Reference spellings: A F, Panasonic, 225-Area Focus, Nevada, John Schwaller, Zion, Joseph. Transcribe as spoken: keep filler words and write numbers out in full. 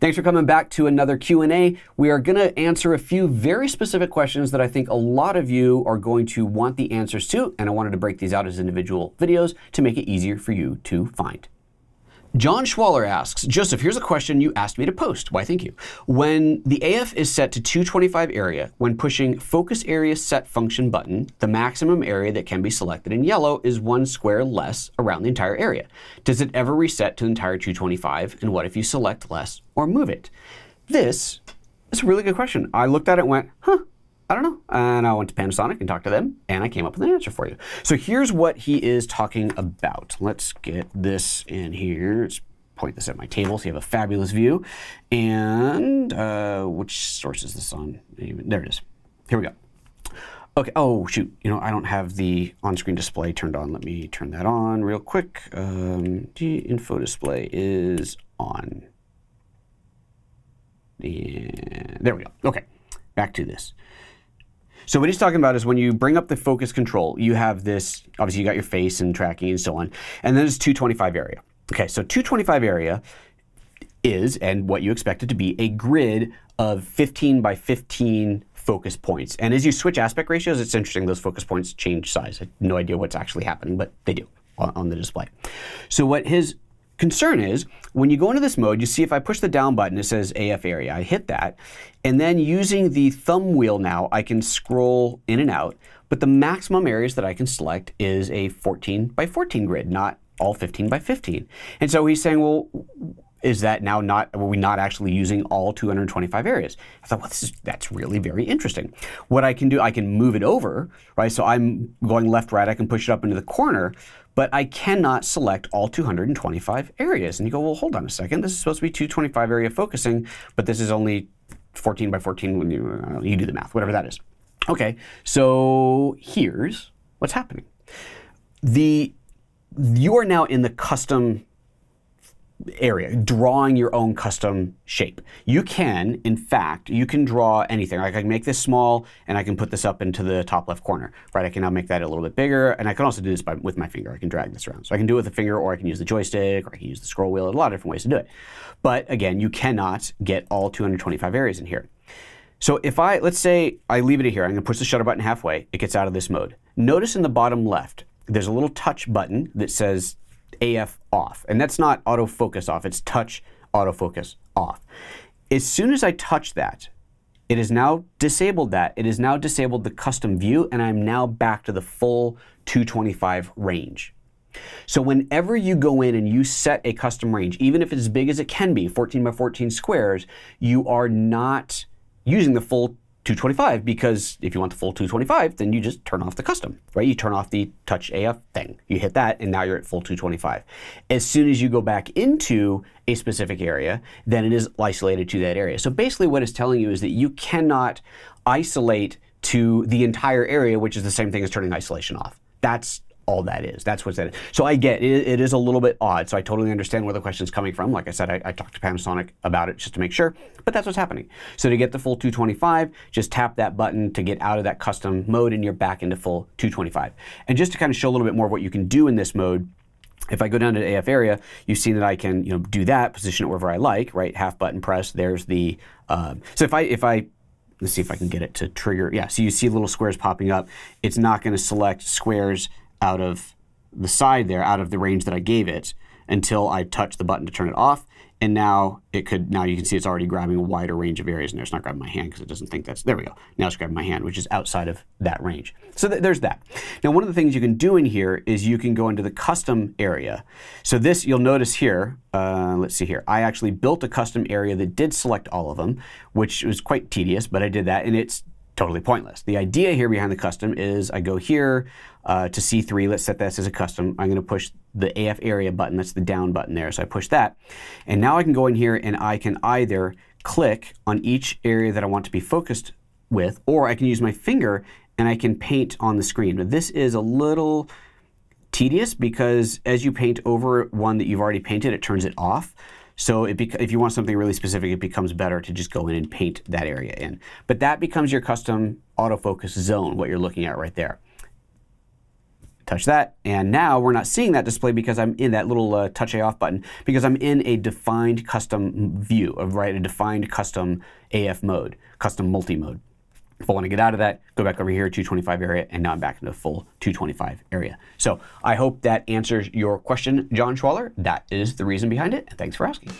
Thanks for coming back to another Q and A. We are gonna answer a few very specific questions that I think a lot of you are going to want the answers to, and I wanted to break these out as individual videos to make it easier for you to find. John Schwaller asks, Joseph, here's a question you asked me to post. Why, thank you. When the A F is set to two twenty-five area, when pushing focus area set function button, the maximum area that can be selected in yellow is one square less around the entire area. Does it ever reset to the entire two twenty-five? And what if you select less or move it? This is a really good question. I looked at it and went, huh, I don't know. And I went to Panasonic and talked to them, and I came up with an answer for you. So here's what he is talking about. Let's get this in here. Let's point this at my table so you have a fabulous view. And uh, which source is this on? There it is. Here we go. Okay, oh shoot, you know, I don't have the on-screen display turned on. Let me turn that on real quick. Um, the info display is on. And there we go, okay, back to this. So what he's talking about is when you bring up the focus control, you have this, obviously you got your face and tracking and so on, and then it's two twenty-five area. Okay, so two twenty-five area is, and what you expect it to be, a grid of fifteen by fifteen focus points. And as you switch aspect ratios, it's interesting, those focus points change size. I have no idea what's actually happening, but they do on the display. So what his concern is, when you go into this mode, you see if I push the down button, it says A F area. I hit that, and then using the thumb wheel now, I can scroll in and out, but the maximum areas that I can select is a fourteen by fourteen grid, not all fifteen by fifteen. And so he's saying, well, is that now not, were we not actually using all two twenty-five areas? I thought, well, this is, that's really very interesting. What I can do, I can move it over, right? So I'm going left, right, I can push it up into the corner, but I cannot select all two twenty-five areas. And you go, well, hold on a second, this is supposed to be two twenty-five area focusing, but this is only fourteen by fourteen, when you, I don't know, you do the math, whatever that is. Okay, so here's what's happening. The, you are now in the custom area, drawing your own custom shape. You can, in fact, you can draw anything. Like I can make this small and I can put this up into the top left corner, right? I can now make that a little bit bigger, and I can also do this by, with my finger. I can drag this around. So I can do it with a finger, or I can use the joystick, or I can use the scroll wheel, a lot of different ways to do it. But again, you cannot get all two twenty-five areas in here. So if I, let's say I leave it here, I'm gonna push the shutter button halfway, it gets out of this mode. Notice in the bottom left, there's a little touch button that says A F off, and that's not autofocus off, it's touch autofocus off. As soon as I touch that, it has now disabled that. It has now disabled the custom view, and I'm now back to the full two twenty-five range. So whenever you go in and you set a custom range, even if it's as big as it can be, fourteen by fourteen squares, you are not using the full two twenty-five, because if you want the full two twenty-five, then you just turn off the custom, right? You turn off the touch A F thing. You hit that, and now you're at full two twenty-five. As soon as you go back into a specific area, then it is isolated to that area. So basically what it's telling you is that you cannot isolate to the entire area, which is the same thing as turning isolation off. That's all that is. That's what's that is. So I get it, it is a little bit odd. So I totally understand where the question's coming from. Like I said, I, I talked to Panasonic about it just to make sure, but that's what's happening. So to get the full two twenty-five, just tap that button to get out of that custom mode, and you're back into full two twenty-five. And just to kind of show a little bit more of what you can do in this mode, if I go down to the A F area, you see that I can, you know, do that, position it wherever I like, right? Half button press, there's the, um, so if I, if I, let's see if I can get it to trigger. Yeah, so you see little squares popping up. It's not gonna select squares out of the side there, out of the range that I gave it, until I touch the button to turn it off. And now it could, now you can see it's already grabbing a wider range of areas in there. It's not grabbing my hand because it doesn't think that's, there we go. Now it's grabbing my hand, which is outside of that range. So th there's that. Now, one of the things you can do in here is you can go into the custom area. So this, you'll notice here, uh, let's see here. I actually built a custom area that did select all of them, which was quite tedious, but I did that, and it's totally pointless. The idea here behind the custom is I go here uh, to C three, let's set this as a custom. I'm gonna push the A F area button, that's the down button there. So I push that. And now I can go in here and I can either click on each area that I want to be focused with, or I can use my finger and I can paint on the screen. But this is a little tedious because as you paint over one that you've already painted, it turns it off. So it if you want something really specific, it becomes better to just go in and paint that area in. But that becomes your custom autofocus zone, what you're looking at right there. touch that, and now we're not seeing that display because I'm in that little uh, touch A F button, because I'm in a defined custom view, of, right, a defined custom A F mode, custom multi-mode. If I want to get out of that, go back over here, two twenty-five area, and now I'm back in the full two twenty-five area. So I hope that answers your question, John Schwaller. That is the reason behind it, and thanks for asking.